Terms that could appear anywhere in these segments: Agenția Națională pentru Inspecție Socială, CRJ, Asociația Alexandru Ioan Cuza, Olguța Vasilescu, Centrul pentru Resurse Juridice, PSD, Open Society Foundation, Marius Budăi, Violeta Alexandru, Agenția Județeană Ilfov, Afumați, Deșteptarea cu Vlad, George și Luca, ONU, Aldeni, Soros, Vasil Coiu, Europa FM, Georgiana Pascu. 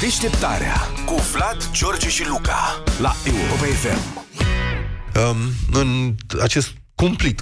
Deșteptarea cu Vlad, George și Luca la Europa FM. În acest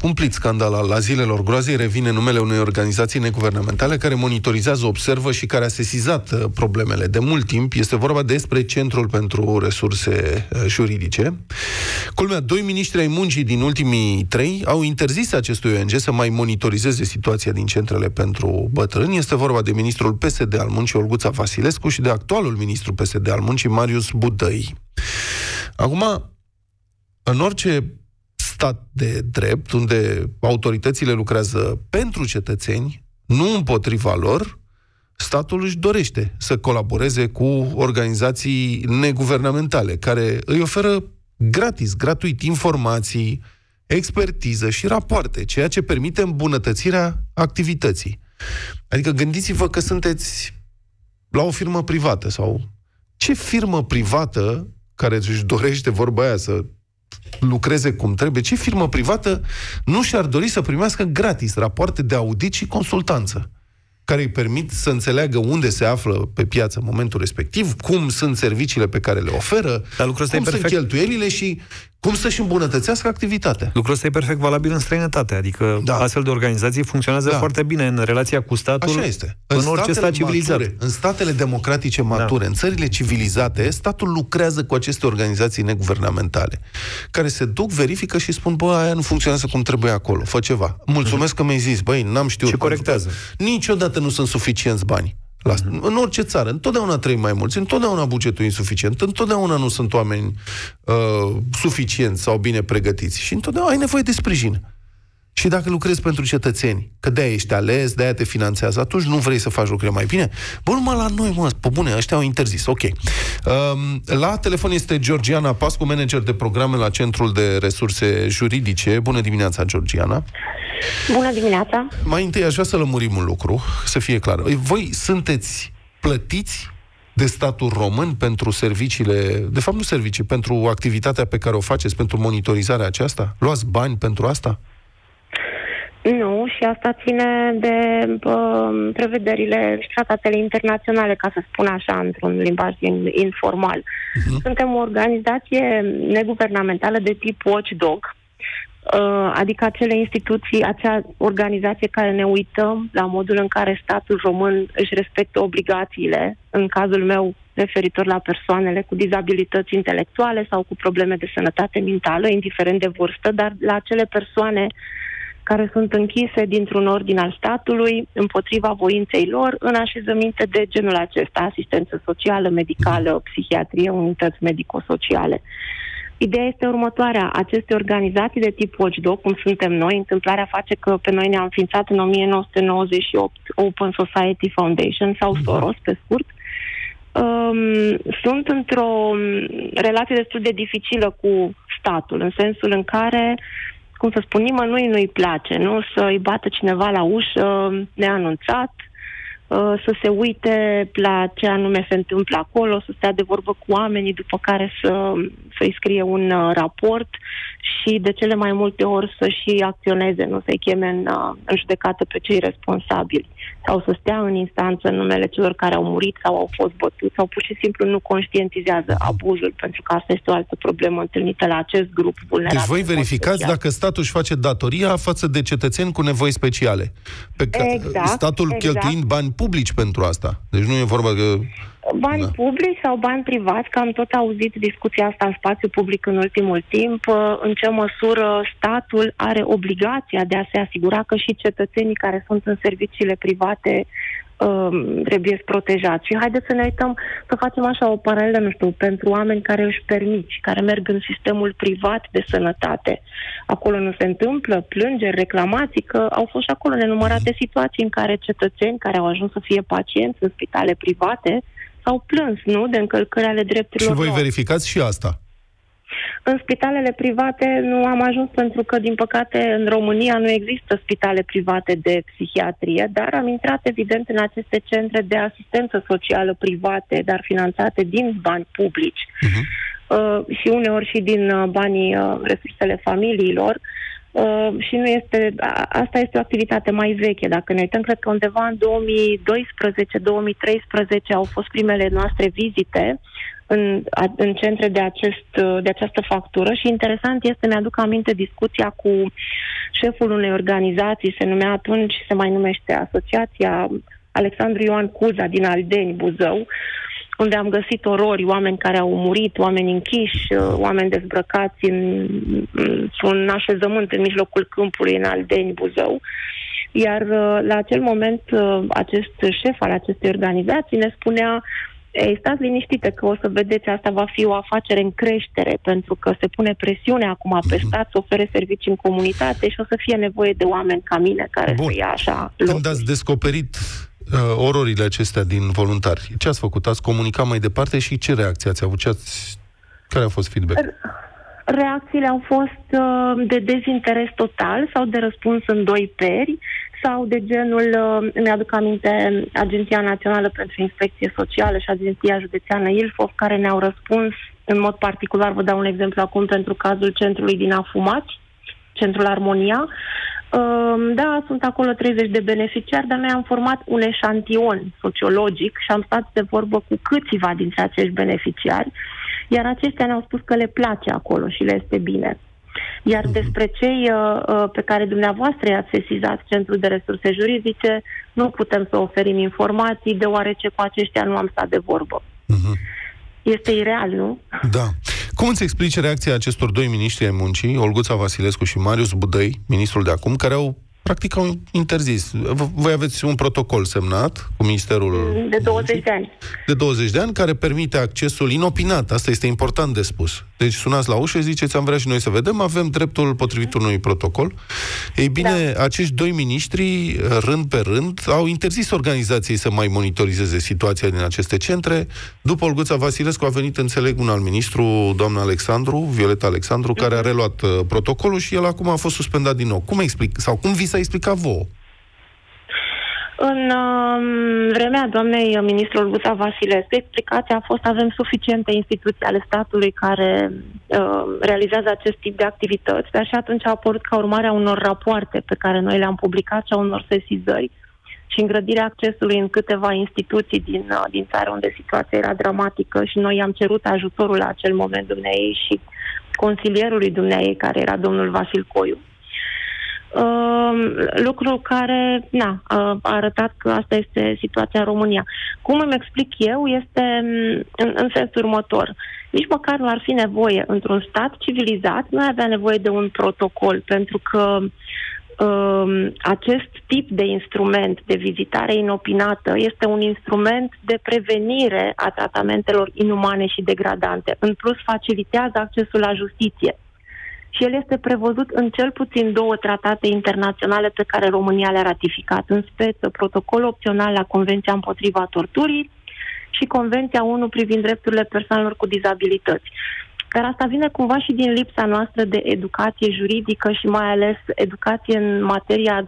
cumplit scandal al zilelor groazei revine numele unei organizații neguvernamentale care monitorizează, observă și care a sesizat problemele de mult timp. Este vorba despre Centrul pentru Resurse Juridice. Culmea, 2 miniștri ai muncii din ultimii 3 au interzis acestui ONG să mai monitorizeze situația din centrele pentru bătrâni. Este vorba de ministrul PSD al muncii, Olguța Vasilescu, și de actualul ministru PSD al muncii, Marius Budăi. Acum, în orice stat de drept, unde autoritățile lucrează pentru cetățeni, nu împotriva lor, statul își dorește să colaboreze cu organizații neguvernamentale, care îi oferă gratuit, informații, expertiză și rapoarte, ceea ce permite îmbunătățirea activității. Adică gândiți-vă că sunteți la o firmă privată, sau ce firmă privată care își dorește, vorba aia, să lucreze cum trebuie, ce firmă privată nu și-ar dori să primească gratis rapoarte de audit și consultanță, care îi permit să înțeleagă unde se află pe piață în momentul respectiv, cum sunt serviciile pe care le oferă, cum sunt cheltuielile și cum să-și îmbunătățească activitatea. Lucrul ăsta e perfect valabil în străinătate, adică astfel de organizații funcționează foarte bine în relația cu statul. Așa este. În orice stat civilizat. În statele democratice mature, în țările civilizate, statul lucrează cu aceste organizații neguvernamentale, care se duc, verifică și spun, bă, aia nu funcționează cum trebuie acolo, fă ceva. Mulțumesc că mi-ai zis, băi, n-am știut. Și corectează. Niciodată nu sunt suficienți bani. În orice țară, întotdeauna trăim mai mulți, întotdeauna bugetul e insuficient, întotdeauna nu sunt oameni suficienți sau bine pregătiți și întotdeauna ai nevoie de sprijin. Și dacă lucrezi pentru cetățeni, că de-aia ești ales, de-aia te finanțează, atunci nu vrei să faci lucrurile mai bine? Bă, numai la noi, mă, pe bune, ăștia au interzis, ok. La telefon este Georgiana Pascu, manager de programe la Centrul de Resurse Juridice. Bună dimineața, Georgiana! Bună dimineața! Mai întâi aș vrea să lămurim un lucru, să fie clar. Voi sunteți plătiți de statul român pentru serviciile, de fapt nu servicii, pentru activitatea pe care o faceți, pentru monitorizarea aceasta? Luați bani pentru asta? Nu, și asta ține de prevederile și tratatele internaționale, ca să spun așa, într-un limbaj informal. Suntem o organizație neguvernamentală de tip watchdog, adică acele instituții, acea organizație care ne uităm la modul în care statul român își respectă obligațiile, în cazul meu referitor la persoanele cu dizabilități intelectuale sau cu probleme de sănătate mentală, indiferent de vârstă, dar la acele persoane care sunt închise dintr-un ordin al statului, împotriva voinței lor, în așezăminte de genul acesta, asistență socială, medicală, psihiatrie, unități medico-sociale. Ideea este următoarea. Aceste organizații de tip watchdog, cum suntem noi, întâmplarea face că pe noi ne-a înființat în 1998 Open Society Foundation, sau Soros, pe scurt, sunt într-o relație destul de dificilă cu statul, în sensul în care, cum să spun, nimănui nu-i place, nu? Să-i bată cineva la ușă neanunțat, să se uite la ce anume se întâmplă acolo, să stea de vorbă cu oamenii, după care să-i scrie un raport și de cele mai multe ori să și acționeze, nu? Să-i cheme în judecată pe cei responsabili sau să stea în instanță în numele celor care au murit sau au fost bătuți sau pur și simplu nu conștientizează abuzul, pentru că asta este o altă problemă întâlnită la acest grup vulnerabil. Deci voi verificați dacă statul își face datoria față de cetățeni cu nevoi speciale. Statul cheltuind bani publici pentru asta. Deci nu e vorba că... Bani publici sau bani privați, că am tot auzit discuția asta în spațiu public în ultimul timp, în ce măsură statul are obligația de a se asigura că și cetățenii care sunt în serviciile private trebuie protejați. Și haideți să ne uităm, să facem așa o paralelă, nu știu, pentru oameni care își permit, care merg în sistemul privat de sănătate. Acolo nu se întâmplă plângeri, reclamații, că au fost și acolo nenumărate situații în care cetățeni care au ajuns să fie pacienți în spitale private s-au plâns, nu? De încălcări ale drepturilor. Și voi verificați și asta? În spitalele private nu am ajuns, pentru că, din păcate, în România nu există spitale private de psihiatrie, dar am intrat, evident, în aceste centre de asistență socială private, dar finanțate din bani publici și uneori și din banii resursele familiilor, și nu este, asta este o activitate mai veche. Dacă ne uităm, cred că undeva în 2012-2013 au fost primele noastre vizite în centre de această factură și interesant este, mi-aduc aminte discuția cu șeful unei organizații, se numea atunci și se mai numește Asociația Alexandru Ioan Cuza din Aldeni, Buzău, unde am găsit orori, oameni care au murit, oameni închiși, oameni dezbrăcați într-un așezământ în mijlocul câmpului în Aldeni, Buzău. Iar la acel moment acest șef al acestei organizații ne spunea: ei, stați liniștite că o să vedeți, asta va fi o afacere în creștere, pentru că se pune presiune acum pe stat să ofere servicii în comunitate și o să fie nevoie de oameni ca mine care să ia așa locuri. Când ați descoperit ororile acestea din voluntari, ce ați făcut? Ați comunicat mai departe și ce reacții ați avut? Care a fost feedback? Reacțiile au fost de dezinteres total sau de răspuns în doi peri sau de genul, îmi aduc aminte, Agenția Națională pentru Inspecție Socială și Agenția Județeană Ilfov, care ne-au răspuns în mod particular. Vă dau un exemplu acum pentru cazul centrului din Afumați, Centrul Armonia. Da, sunt acolo 30 de beneficiari, dar noi am format un eșantion sociologic și am stat de vorbă cu câțiva dintre acești beneficiari, iar aceștia ne-au spus că le place acolo și le este bine. Iar despre cei pe care dumneavoastră i-ați sesizat, Centrul de Resurse Juridice, nu putem să oferim informații, deoarece cu aceștia nu am stat de vorbă. Este ireal, nu? Da. Cum îți explici reacția acestor doi miniștri ai muncii, Olguța Vasilescu și Marius Budăi, ministrul de acum, care au interzis? Voi aveți un protocol semnat cu Ministerul de 20 de ani. De 20 de ani, care permite accesul inopinat. Asta este important de spus. Deci sunați la ușă și ziceți: am vrea și noi să vedem, avem dreptul potrivit unui protocol. Ei bine, da, acești doi miniștri, rând pe rând, au interzis organizației să mai monitorizeze situația din aceste centre. După Olguța Vasilescu a venit, înțeleg, un alt ministru, doamna Alexandru, Violeta Alexandru, care a reluat protocolul și el acum a fost suspendat din nou. Cum explic? Sau cum vi s-a explicat vouă? În vremea doamnei ministru Olguța Vasilescu, explicația a fost: avem suficiente instituții ale statului care realizează acest tip de activități, dar și atunci a apărut, ca urmare a unor rapoarte pe care noi le-am publicat și a unor sesizări și îngrădirea accesului în câteva instituții din țară, unde situația era dramatică, și noi i-am cerut ajutorul la acel moment dumneei și consilierului dumneei, care era domnul Vasil Coiu. Lucru care a arătat că asta este situația în România. Cum îmi explic eu este în sensul următor. Nici măcar nu ar fi nevoie într-un stat civilizat, nu ar avea nevoie de un protocol, pentru că acest tip de instrument de vizitare inopinată este un instrument de prevenire a tratamentelor inumane și degradante. În plus, facilitează accesul la justiție. Și el este prevăzut în cel puțin 2 tratate internaționale pe care România le-a ratificat, în speță protocolul opțional la Convenția împotriva torturii și Convenția ONU privind drepturile persoanelor cu dizabilități. Dar asta vine cumva și din lipsa noastră de educație juridică și mai ales educație în materia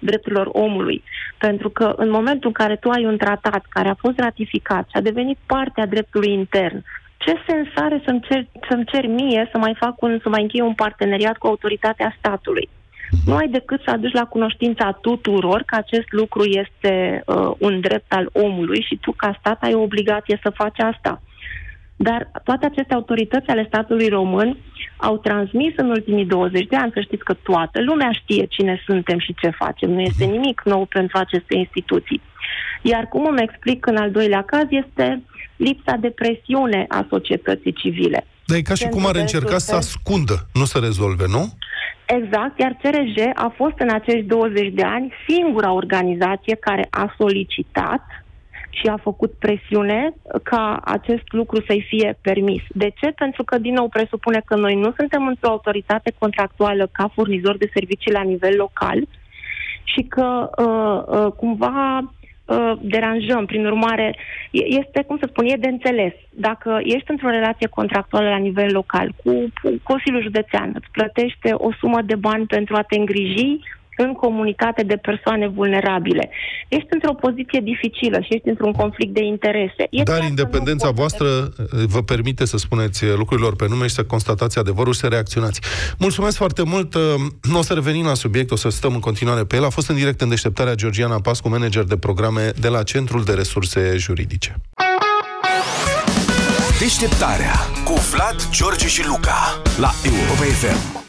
drepturilor omului. Pentru că în momentul în care tu ai un tratat care a fost ratificat și a devenit parte a dreptului intern, ce sens are să-mi cer mie să mai închei un parteneriat cu autoritatea statului? Nu ai decât să aduci la cunoștința tuturor că acest lucru este un drept al omului și tu ca stat ai o obligație să faci asta. Dar toate aceste autorități ale statului român au transmis în ultimii 20 de ani, să știți că toată lumea știe cine suntem și ce facem. Nu este nimic nou pentru aceste instituții. Iar cum îmi explic în al doilea caz este lipsa de presiune a societății civile. Dar e ca și cum ar încerca să ascundă, nu să rezolve, nu? Exact, iar CRJ a fost în acești 20 de ani singura organizație care a solicitat și a făcut presiune ca acest lucru să-i fie permis. De ce? Pentru că, din nou, presupune că noi nu suntem într-o autoritate contractuală ca furnizor de servicii la nivel local și că cumva deranjăm. Prin urmare, este, cum să spun, e de înțeles. Dacă ești într-o relație contractuală la nivel local cu Consiliul Județean, îți plătește o sumă de bani pentru a te îngriji în comunitate de persoane vulnerabile. Ești într-o poziție dificilă și ești într-un conflict de interese. Dar independența voastră vă permite să spuneți lucrurilor pe nume și să constatați adevărul și să reacționați. Mulțumesc foarte mult. O să revenim la subiect, o să stăm în continuare pe el. A fost în direct în Deșteptarea Georgiana Pascu, manager de programe de la Centrul de Resurse Juridice. Deșteptarea cu Vlad, George și Luca la Europa FM.